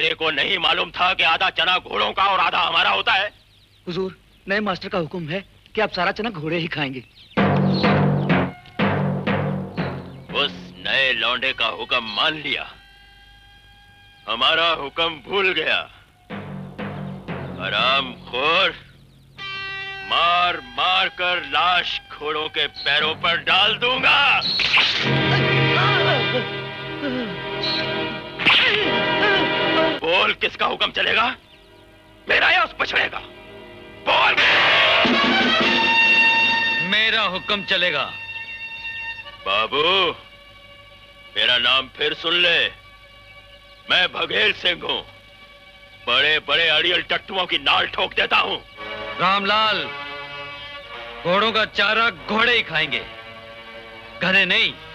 मेरे को नहीं मालूम था कि आधा चना घोड़ों का और आधा हमारा होता है। हुजूर, नए मास्टर का हुक्म है कि आप सारा चना घोड़े ही खाएंगे। उस नए लौंडे का हुक्म मान लिया, हमारा हुक्म भूल गया। हरामखोर, मार मार कर लाश घोड़ों के पैरों पर डाल दूंगा। बोल, किसका हुक्म चलेगा, मेरा या उस बछड़े का? बोल। मेरा हुक्म चलेगा। बाबू, मेरा नाम फिर सुन ले, मैं भगेल सिंह हूँ। बड़े बड़े अड़ियल टट्टुओं की नाल ठोक देता हूँ। रामलाल, घोड़ों का चारा घोड़े ही खाएंगे, घने नहीं।